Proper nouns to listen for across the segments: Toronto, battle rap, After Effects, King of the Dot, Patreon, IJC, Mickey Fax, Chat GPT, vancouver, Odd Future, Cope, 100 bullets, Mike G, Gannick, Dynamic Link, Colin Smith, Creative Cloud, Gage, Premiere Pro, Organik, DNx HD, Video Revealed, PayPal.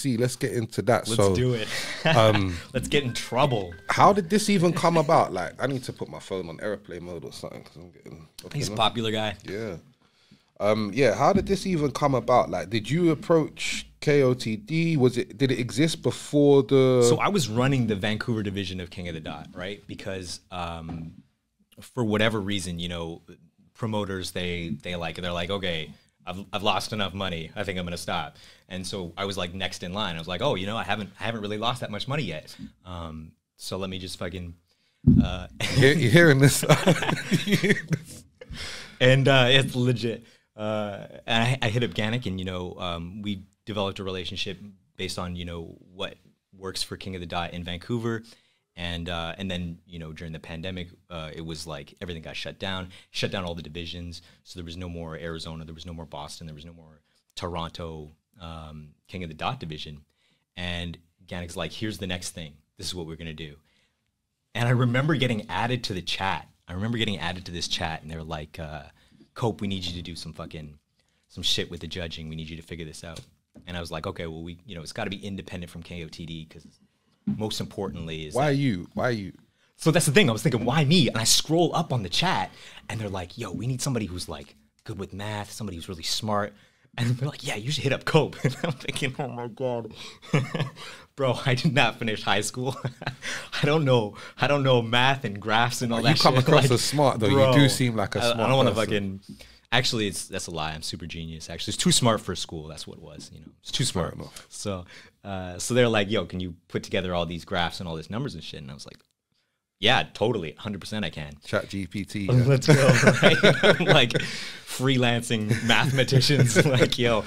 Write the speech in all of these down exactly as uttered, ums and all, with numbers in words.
I J C. Let's get into that. Let's so, do it. um, Let's get in trouble. How did this even come about? Like, I need to put my phone on airplane mode or something. Cause I'm getting He's a popular guy. Yeah. Um, yeah. How did this even come about? Like, did you approach K O T D? Was it? Did it exist before the? So I was running the Vancouver division of King of the Dot, right? Because um, for whatever reason, you know, promoters they they like they're like, okay, I've I've lost enough money. I think I'm gonna stop. And so I was like next in line. I was like, oh, you know, I haven't I haven't really lost that much money yet. Um, so let me just fucking. Uh, you're, you're hearing this, and uh, it's legit. Uh, and I, I hit up Gannick, and you know, um, we developed a relationship based on you know what works for King of the Dot in Vancouver, and uh, and then you know during the pandemic, uh, it was like everything got shut down, shut down all the divisions. So there was no more Arizona, there was no more Boston, there was no more Toronto um, King of the Dot division. And Gannick's like, here's the next thing. This is what we're gonna do. And I remember getting added to the chat. I remember getting added to this chat, and they were like. Uh, Cope, we need you to do some fucking, some shit with the judging. We need you to figure this out. And I was like, okay, well, we, you know, it's got to be independent from K O T D because most importantly is why you, why you. So that's the thing. I was thinking, why me? And I scroll up on the chat, and they're like, yo, we need somebody who's like good with math, somebody who's really smart. And they're like, yeah, you should hit up Cope. And I'm thinking, oh my god, bro, I did not finish high school. I don't know, I don't know math and graphs and all you that. You come shit. across like, as smart though. Bro, you do seem like a I, smart. I don't want to fucking. Actually, it's that's a lie. I'm super genius. Actually, it's too smart for school. That's what it was. You know, it's too smart. Enough. So, uh, so they're like, yo, can you put together all these graphs and all these numbers and shit? And I was like, yeah, totally, one hundred percent I can. Chat G P T. Yeah. Let's go, right? Like freelancing mathematicians, like, yo,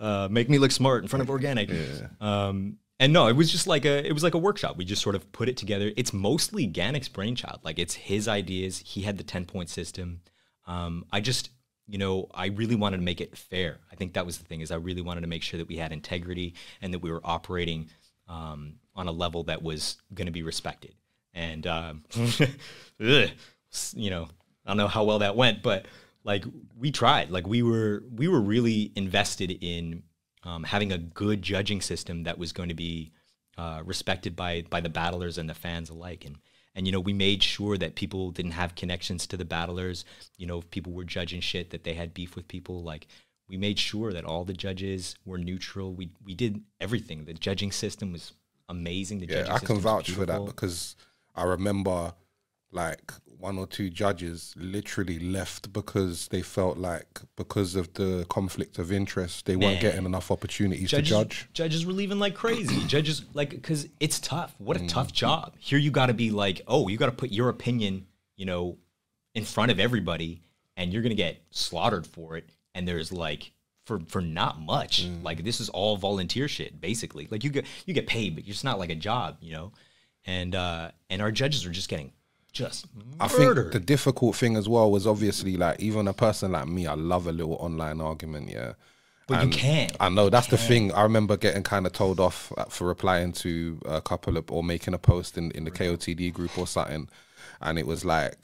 uh, make me look smart in front of Organik. Yeah. Um, and no, it was just like a, it was like a workshop. We just sort of put it together. It's mostly Gannick's brainchild. Like it's his ideas. He had the ten point system. Um, I just, you know, I really wanted to make it fair. I think that was the thing is I really wanted to make sure that we had integrity and that we were operating um, on a level that was going to be respected. And, um, you know, I don't know how well that went, but like we tried, like we were, we were really invested in, um, having a good judging system that was going to be, uh, respected by, by the battlers and the fans alike. And, and, you know, we made sure that people didn't have connections to the battlers, you know, if people were judging shit that they had beef with people, like we made sure that all the judges were neutral. We, we did everything. The judging system was amazing. The yeah, judging I can vouch for that because I remember like one or two judges literally left because they felt like because of the conflict of interest, they Man. weren't getting enough opportunities judges, to judge. Judges were leaving like crazy. Judges like, because it's tough. What a mm. tough job. Here you got to be like, oh, you got to put your opinion, you know, in front of everybody and you're going to get slaughtered for it. And there's like, For, for not much. Mm. Like this is all volunteer shit basically. Like you get you get paid, but it's not like a job, you know. And uh and our judges are just getting just I murdered. think the difficult thing as well was obviously like even a person like me, I love a little online argument, yeah. But and you can't. I know that's the thing. I remember getting kind of told off for replying to a couple of or making a post in, in the K O T D group or something, and it was like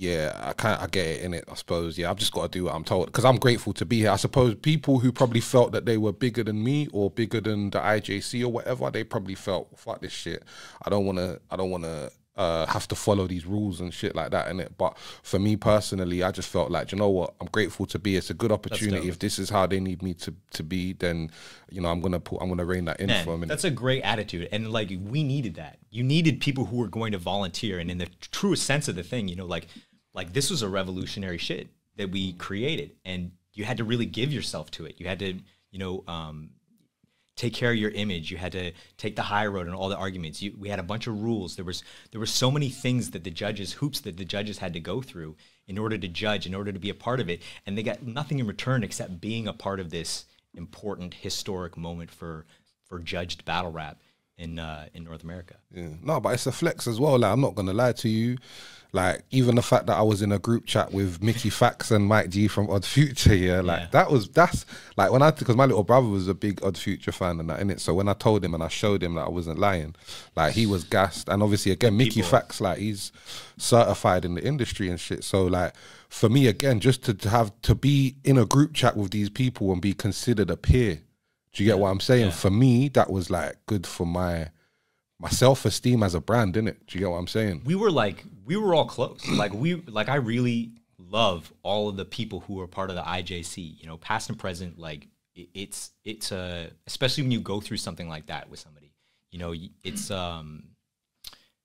yeah, I can't, I get it in it, I suppose. Yeah, I've just got to do what I'm told because I'm grateful to be here. I suppose people who probably felt that they were bigger than me or bigger than the I J C or whatever, they probably felt, fuck this shit. I don't want to, I don't want to uh, have to follow these rules and shit like that, innit? But for me personally, I just felt like, you know what? I'm grateful to be. It's a good opportunity. If this is how they need me to, to be, then, you know, I'm going to put, I'm going to rein that in Man, for a minute. That's a great attitude. And like, we needed that. You needed people who were going to volunteer. And in the truest sense of the thing, you know, like, Like this was a revolutionary shit that we created, and you had to really give yourself to it. You had to, you know, um, take care of your image. You had to take the high road and all the arguments. You, we had a bunch of rules. There was there were so many things that the judges, hoops that the judges had to go through in order to judge, in order to be a part of it, and they got nothing in return except being a part of this important historic moment for for judged battle rap in uh, in North America. Yeah, no, but it's a flex as well. Like I'm not gonna lie to you. Like, even the fact that I was in a group chat with Mickey Fax and Mike G from Odd Future, yeah, like, yeah. that was, that's, like, when I, because my little brother was a big Odd Future fan and that, innit? So when I told him and I showed him that I wasn't lying, like, he was gassed. And obviously, again, Mickey People. Fax, like, he's certified in the industry and shit. So, like, for me, again, just to, to have, to be in a group chat with these people and be considered a peer, Do you get what I'm saying? Yeah. For me, that was like good for my my self-esteem as a brand, innit? Do you get what I'm saying? We were like, we were all close. Like we, like I really love all of the people who are part of the I J C, you know, past and present. Like it, it's, it's uh, especially when you go through something like that with somebody, you know, it's, um,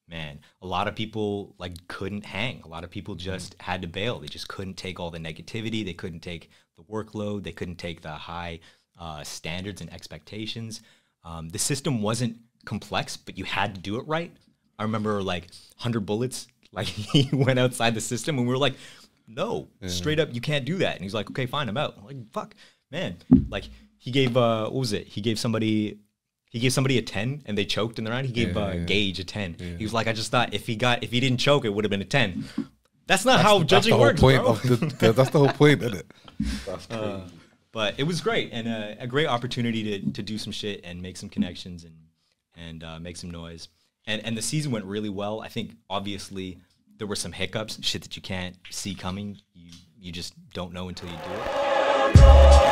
man, a lot of people like couldn't hang. A lot of people just had to bail. They just couldn't take all the negativity. They couldn't take the workload. They couldn't take the high uh, standards and expectations. Um, the system wasn't complex, but you had to do it right. I remember like one hundred bullets, like he went outside the system and we were like, no, yeah. straight up, you can't do that. And he's like, okay, fine, I'm out. I'm like, fuck, man. Like he gave, uh, what was it? He gave somebody... He gave somebody a ten and they choked in the round. He gave yeah, uh, yeah. Gage a ten. Yeah. He was like, I just thought if he got if he didn't choke, it would have been a ten. That's not that's, how that's judging works, bro. Of the, the, that's the whole point, isn't it? That's crazy. Uh, but it was great and uh, a great opportunity to to do some shit and make some connections and and uh, make some noise. And and the season went really well. I think obviously there were some hiccups, shit that you can't see coming. You you just don't know until you do it.